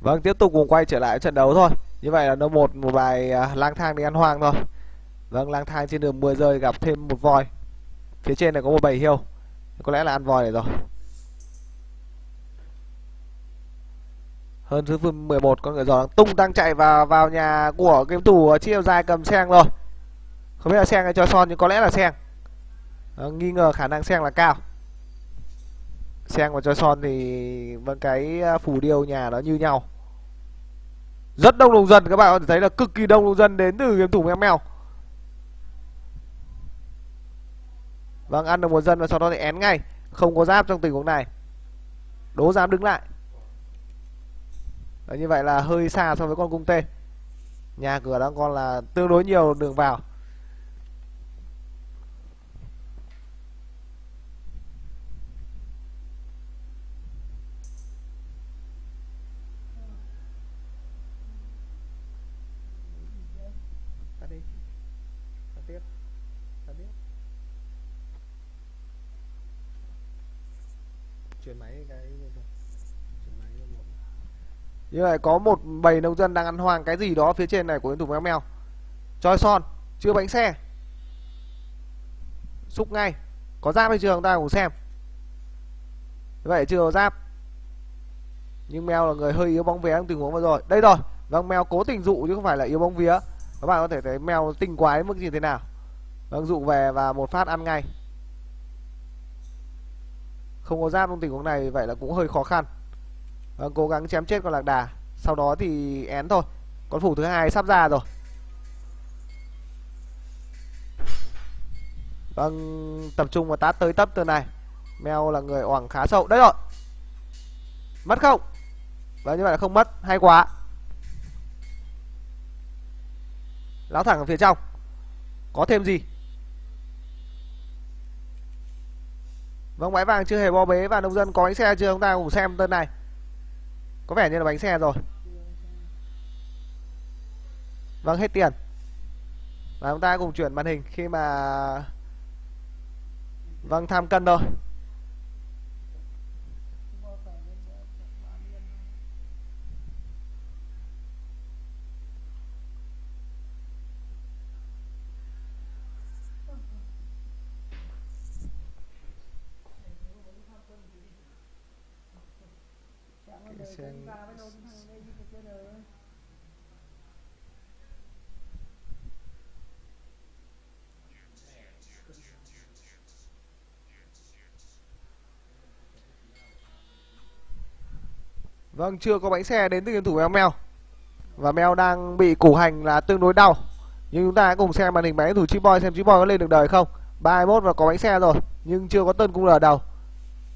Vâng, tiếp tục cùng quay trở lại trận đấu thôi. Như vậy là No1 một bài lang thang đi ăn hoang thôi. Vâng, lang thang trên đường 10 rơi gặp thêm một voi. Phía trên này có một bầy hiêu. Có lẽ là ăn voi này rồi. Hơn thứ 11, con ngựa giò đang tung tăng chạy vào nhà của game thủ chiêu dài cầm sen rồi. Không biết là sen hay cho son nhưng có lẽ là sen. Nghi ngờ khả năng sen là cao. Sen và cho son thì vâng, cái phù điêu nhà nó như nhau. Rất đông nông dân, các bạn có thể thấy là cực kỳ đông nông dân đến từ game thủ MeoMeo. Vâng, ăn được một dân và sau đó thì én ngay. Không có giáp trong tình huống này. Đố giáp đứng lại. Đấy, như vậy là hơi xa so với con cung tê. Nhà cửa đang còn là tương đối nhiều đường vào. Như vậy có một bầy nông dân đang ăn hoang cái gì đó phía trên này của game thủ MeoMeo. Choi son chưa bánh xe. Xúc ngay. Có giáp hay chưa chúng ta cùng xem. Như vậy chưa có giáp. Nhưng Meo là người hơi yếu bóng vía trong tình huống vừa rồi. Đây rồi. Vâng, Meo cố tình dụ chứ không phải là yếu bóng vía. Các bạn có thể thấy Meo tinh quái mức gì thế nào. Vâng, dụ về và một phát ăn ngay. Không có giáp trong tình huống này vậy là cũng hơi khó khăn. Vâng, cố gắng chém chết con lạc đà. Sau đó thì én thôi. Con phủ thứ hai sắp ra rồi. Vâng, tập trung và tát tới tấp từ này. Meo là người oảng khá sâu. Đấy rồi. Mất không? Vâng, như vậy là không mất. Hay quá. Lão thẳng ở phía trong. Có thêm gì? Vâng, bãi vàng chưa hề bo bế. Và nông dân có bánh xe chưa? Chúng ta cùng xem tên này. Có vẻ như là bánh xe rồi. Vâng, hết tiền. Và chúng ta cùng chuyển màn hình khi mà vâng tham cân rồi. Vâng, chưa có bánh xe đến từ game thủ MeoMeo. Và Meo đang bị củ hành là tương đối đau. Nhưng chúng ta hãy cùng xem màn hình máy thủ Chipboy xem Chipboy có lên được đời không. 31 và có bánh xe rồi. Nhưng chưa có tên cung lờ đầu.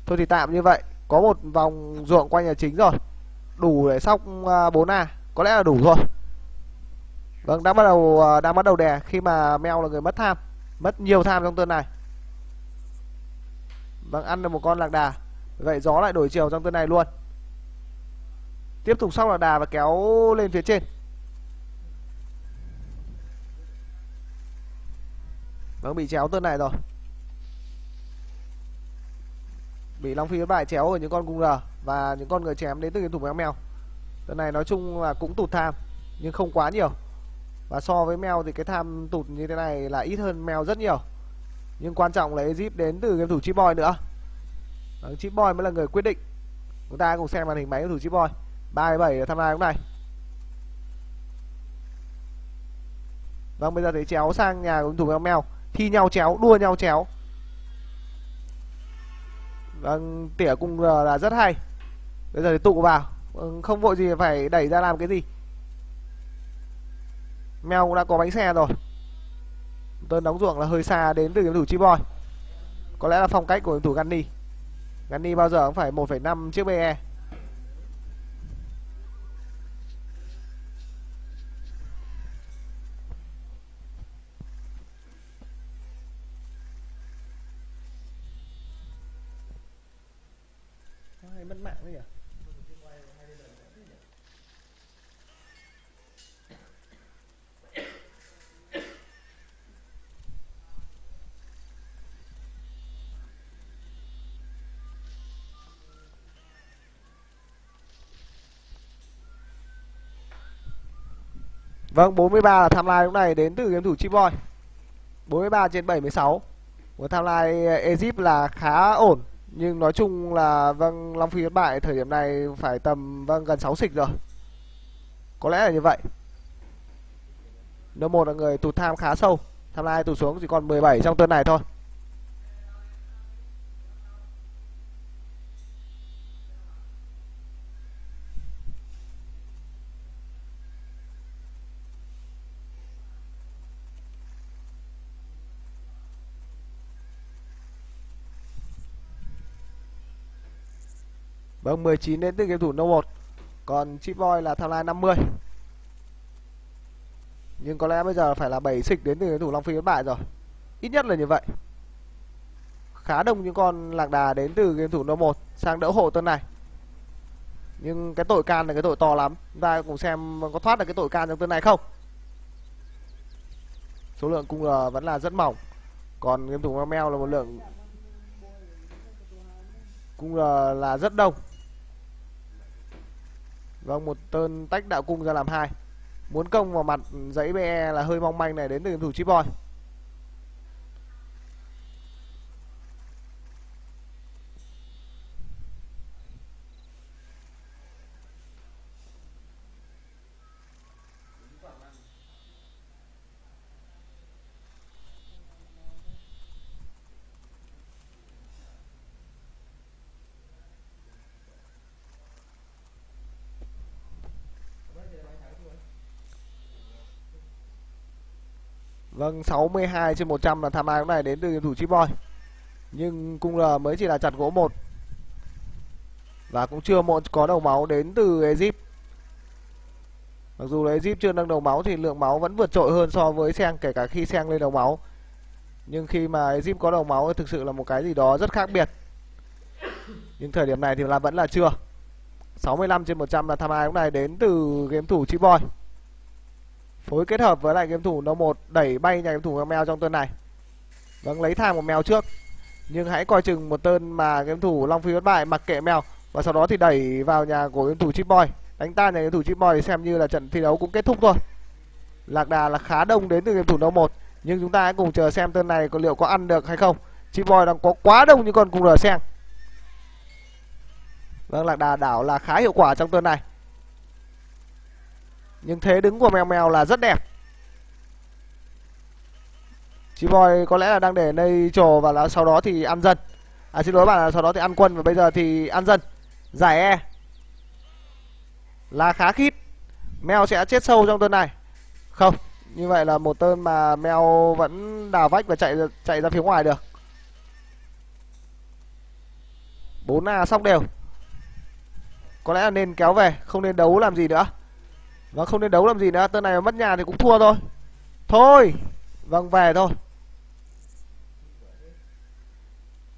Thôi thì tạm như vậy. Có một vòng ruộng quanh nhà chính rồi. Đủ để sóc 4A. Có lẽ là đủ rồi. Vâng, đang bắt đầu đè. Khi mà Meo là người mất tham. Mất nhiều tham trong tuần này. Vâng, ăn được một con lạc đà. Vậy gió lại đổi chiều trong tuần này luôn. Tiếp tục sóc lạc đà và kéo lên phía trên. Vâng, bị chéo tuần này rồi. Bị Long Phi với bài chéo ở những con cung R và những con người chém đến từ game thủ MeoMeo. Tần này nói chung là cũng tụt tham nhưng không quá nhiều. Và so với Meo thì cái tham tụt như thế này là ít hơn Meo rất nhiều. Nhưng quan trọng là Egypt đến từ game thủ Chipboy nữa. Chipboy mới là người quyết định. Chúng ta cùng xem màn hình máy game thủ Chipboy. 37 là tham gia lúc này. Vâng, bây giờ thì chéo sang nhà game thủ MeoMeo, thi nhau chéo, đua nhau chéo. Vâng, tỉa cung R là rất hay. Bây giờ thì tụ vào, không vội gì phải đẩy ra làm cái gì. Meo cũng đã có bánh xe rồi. Tơn đóng ruộng là hơi xa đến từ game thủ Chipboy. Có lẽ là phong cách của game thủ Gunny. Gunny bao giờ cũng phải 1,5 chiếc BE. Mất mạng đấy nhỉ? Vâng, 43 là timeline lúc này đến từ game thủ Chipboy. 43/76 của timeline Egypt là khá ổn. Nhưng nói chung là vâng, Long Phi thất bại thời điểm này phải tầm vâng gần 6 xịch rồi. Có lẽ là như vậy. No1 là người tụt tham khá sâu. Tham lai tụt xuống chỉ còn 17 trong tuần này thôi. Vâng, 19 đến từ game thủ No1. Còn Chipboy là tham lai 50. Nhưng có lẽ bây giờ phải là 7 xịch đến từ game thủ Long Phi thất bại rồi. Ít nhất là như vậy. Khá đông những con lạc đà đến từ game thủ No1 sang đỡ hộ tuần này. Nhưng cái tội can là cái tội to lắm. Chúng ta cùng xem có thoát được cái tội can trong tuần này không. Số lượng cung L vẫn là rất mỏng. Còn game thủ MeoMeo là một lượng cung là rất đông. Vâng, một tơn tách đạo cung ra làm hai. Muốn công vào mặt dãy BE là hơi mong manh này đến từ game thủ Chipboy. Vâng, 62/100 là tham lai lúc này đến từ game thủ Chipboy. Nhưng cung L mới chỉ là chặt gỗ 1. Và cũng chưa có đầu máu đến từ Egypt. Mặc dù là Egypt chưa nâng đầu máu thì lượng máu vẫn vượt trội hơn so với Seng, kể cả khi Seng lên đầu máu. Nhưng khi mà Egypt có đầu máu thì thực sự là một cái gì đó rất khác biệt. Nhưng thời điểm này thì là vẫn là chưa. 65/100 là tham lai lúc này đến từ game thủ Chipboy. Phối kết hợp với lại game thủ No1 đẩy bay nhà game thủ Meo trong tơn này. Vâng, lấy thang một Meo trước. Nhưng hãy coi chừng một tơn mà game thủ Long Phi thất bại mặc kệ Meo. Và sau đó thì đẩy vào nhà của game thủ Chipboy. Đánh tan nhà game thủ Chipboy thì xem như là trận thi đấu cũng kết thúc thôi. Lạc đà là khá đông đến từ game thủ No1. Nhưng chúng ta hãy cùng chờ xem tơn này có liệu có ăn được hay không. Chipboy đang có quá đông như con cùng rờ Seng. Vâng, lạc đà đảo là khá hiệu quả trong tơn này. Nhưng thế đứng của MeoMeo là rất đẹp. Chipboy có lẽ là đang để nơi trồ và sau đó thì ăn dân. À, xin lỗi bạn là sau đó thì ăn quân và bây giờ thì ăn dân. Giải E là khá khít. Meo sẽ chết sâu trong tơn này. Không, như vậy là một tơn mà Meo vẫn đào vách và chạy ra phía ngoài được. 4A sóc đều. Có lẽ là nên kéo về, không nên đấu làm gì nữa. Vâng, không nên đấu làm gì nữa. Tơn này mà mất nhà thì cũng thua thôi. Thôi, vâng, về thôi.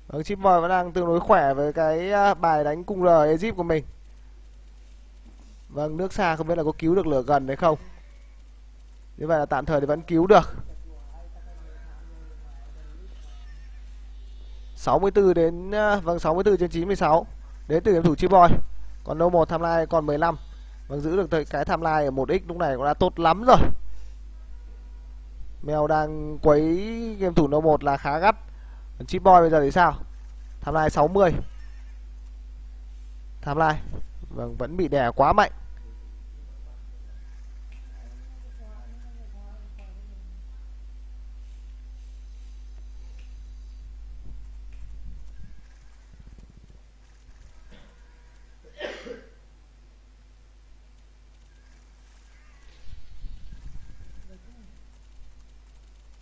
Vâng, Chipboy vẫn đang tương đối khỏe với cái bài đánh cung R Egypt của mình. Vâng, nước xa không biết là có cứu được lửa gần hay không. Như vậy là tạm thời thì vẫn cứu được. 64 đến vâng 64/96 đến từ game thủ Chipboy. Còn No1 tham lai còn 15. Vâng, giữ được cái timeline ở 1x lúc này cũng đã tốt lắm rồi. Meo đang quấy game thủ No1 là khá gắt. Chipboy bây giờ thì sao? Timeline 60. Timeline vâng, vẫn bị đè quá mạnh.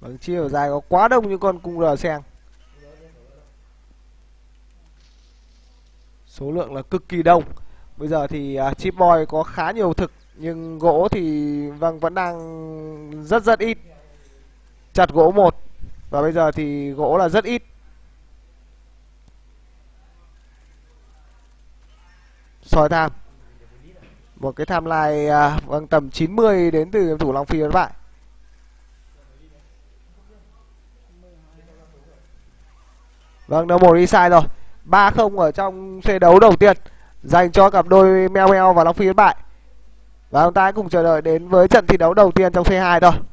Vâng, chiều dài có quá đông như con cung rờ sen. Số lượng là cực kỳ đông. Bây giờ thì Chipboy có khá nhiều thực, nhưng gỗ thì vâng vẫn đang rất ít. Chặt gỗ một và bây giờ thì gỗ là rất ít. Soi tham. Một cái tham lai vâng tầm 90 đến từ game thủ Long Phi. Các bạn vâng, đầu một đi sai rồi. 3-0 ở trong xe đấu đầu tiên dành cho cặp đôi MeoMeo và Long Phi Yến Bại. Và chúng ta hãy cùng chờ đợi đến với trận thi đấu đầu tiên trong C2 thôi.